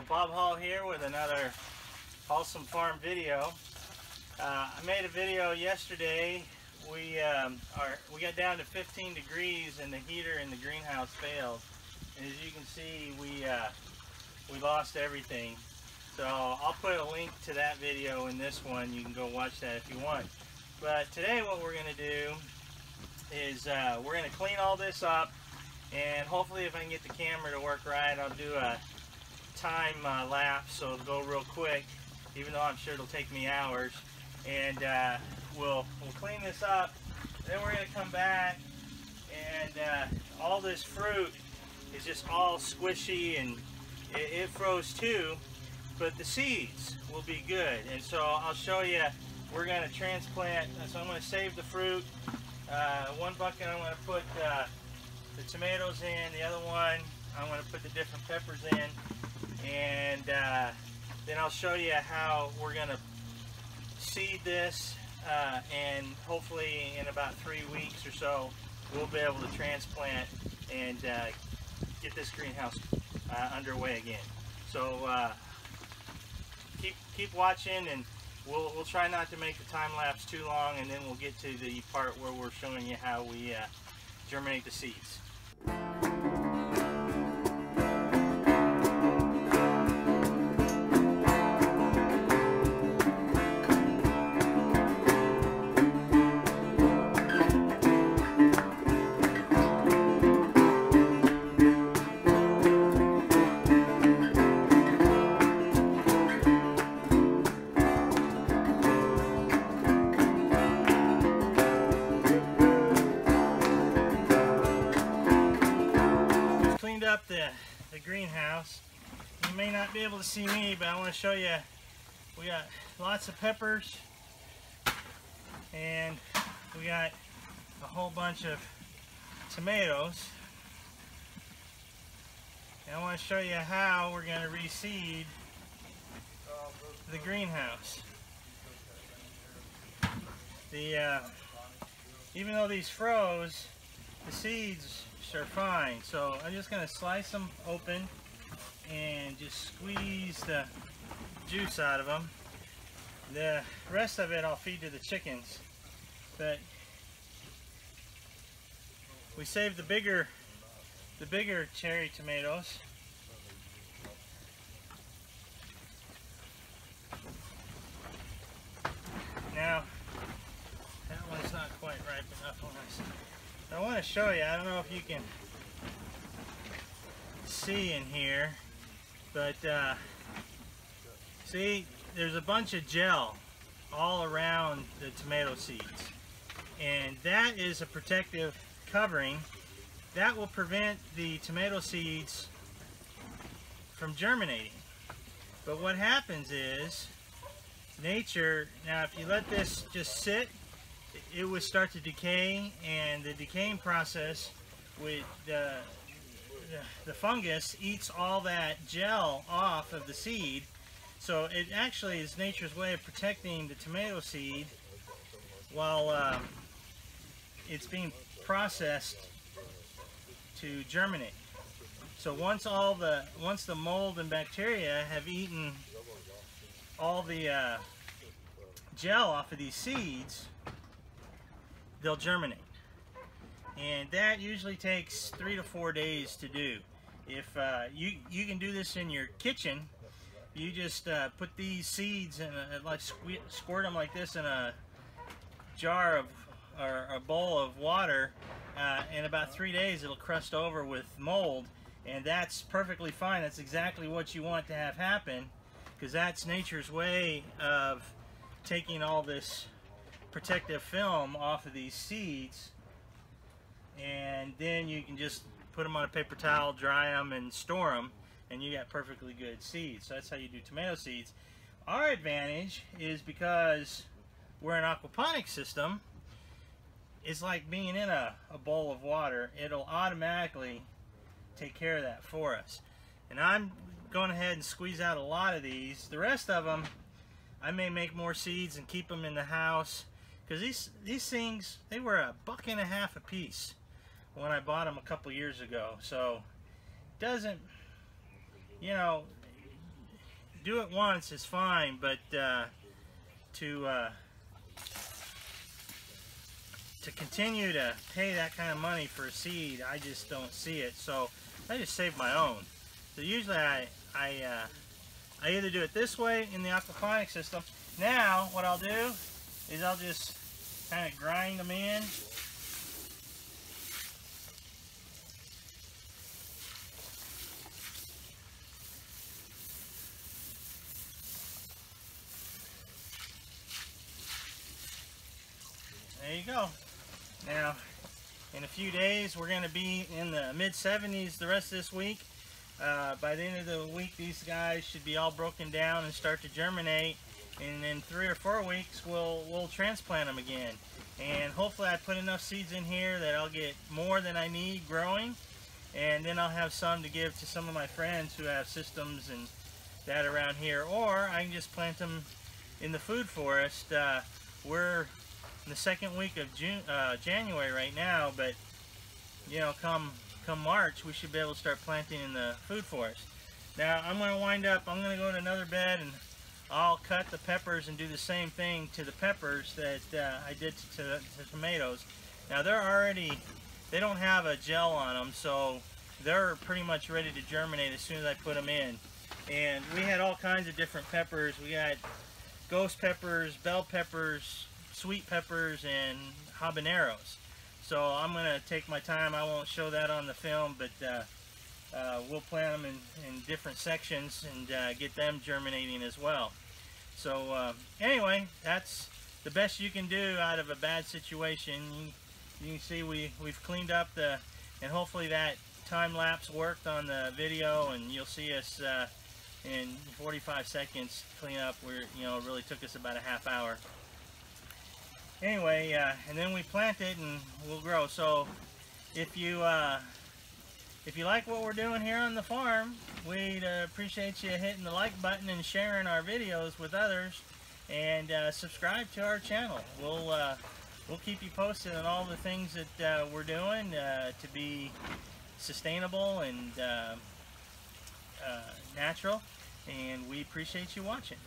Hello, Bob Hall here with another Wholesome Farm video. I made a video yesterday. We got down to 15 degrees and the heater in the greenhouse failed. And as you can see, we lost everything. So I'll put a link to that video in this one. You can go watch that if you want. But today what we're going to do is we're going to clean all this up. And hopefully if I can get the camera to work right, I'll do a time lapse, so it'll go real quick, even though I'm sure it'll take me hours. And we'll clean this up, then we're going to come back, and all this fruit is just all squishy, and it froze too, but the seeds will be good. And so I'll show you, we're going to transplant, so I'm going to save the fruit. One bucket I'm going to put the tomatoes in, the other one I'm going to put the different peppers in, and then I'll show you how we're going to seed this, and hopefully in about 3 weeks or so we'll be able to transplant and get this greenhouse underway again. So keep watching, and we'll try not to make the time lapse too long, and then we'll get to the part where we're showing you how we germinate the seeds. Up the greenhouse. You may not be able to see me, but I want to show you, we got lots of peppers, and we got a whole bunch of tomatoes, and I want to show you how we're going to reseed the greenhouse. Even though these froze, the seeds are fine, so I'm just going to slice them open and just squeeze the juice out of them. The rest of it I'll feed to the chickens, but we saved the bigger cherry tomatoes. Now that one's not quite ripe enough on my side. I want to show you, I don't know if you can see in here, but see, there's a bunch of gel all around the tomato seeds, and that is a protective covering that will prevent the tomato seeds from germinating. But what happens is, nature, now if you let this just sit, it would start to decay, and the decaying process with the fungus eats all that gel off of the seed. So it actually is nature's way of protecting the tomato seed while it's being processed to germinate. So once the mold and bacteria have eaten all the gel off of these seeds, they'll germinate, and that usually takes 3 to 4 days to do. If you can do this in your kitchen, you just put these seeds and like squirt them like this in a jar of or a bowl of water. In about 3 days, it'll crust over with mold, and that's perfectly fine. That's exactly what you want to have happen, because that's nature's way of taking all this protective film off of these seeds, and then you can just put them on a paper towel, dry them, and store them, and you got perfectly good seeds. So that's how you do tomato seeds. Our advantage is, because we're an aquaponic system, it's like being in a bowl of water. It'll automatically take care of that for us. And I'm going ahead and squeeze out a lot of these. The rest of them, I may make more seeds and keep them in the house, because these things, they were $1.50 a piece when I bought them a couple years ago. So doesn't, you know, do it once is fine, but to continue to pay that kind of money for a seed, I just don't see it. So I just save my own. So usually I either do it this way in the aquaponic system. Now what I'll do is I'll just kind of grind them in. There you go. Now, in a few days, we're going to be in the mid-70s the rest of this week. By the end of the week, these guys should be all broken down and start to germinate. And in 3 or 4 weeks, we'll transplant them again. And hopefully I put enough seeds in here that I'll get more than I need growing. And then I'll have some to give to some of my friends who have systems and that around here. Or I can just plant them in the food forest. We're the second week of January right now, but you know, come March we should be able to start planting in the food forest. Now I'm going to wind up, I'm going to go in another bed and I'll cut the peppers and do the same thing to the peppers that I did to tomatoes. Now they're already, they don't have a gel on them, so they're pretty much ready to germinate as soon as I put them in. And we had all kinds of different peppers. We got ghost peppers, bell peppers, sweet peppers, and habaneros. So I'm gonna take my time. I won't show that on the film, but we'll plant them in different sections and get them germinating as well. So anyway, that's the best you can do out of a bad situation. You can see we've cleaned up the, and hopefully that time lapse worked on the video, and you'll see us in 45 seconds clean up. Where, you know, it really took us about a half hour. Anyway, and then we plant it and we'll grow. So if you like what we're doing here on the farm, we'd appreciate you hitting the like button and sharing our videos with others, and subscribe to our channel. We'll keep you posted on all the things that we're doing to be sustainable and natural, and we appreciate you watching.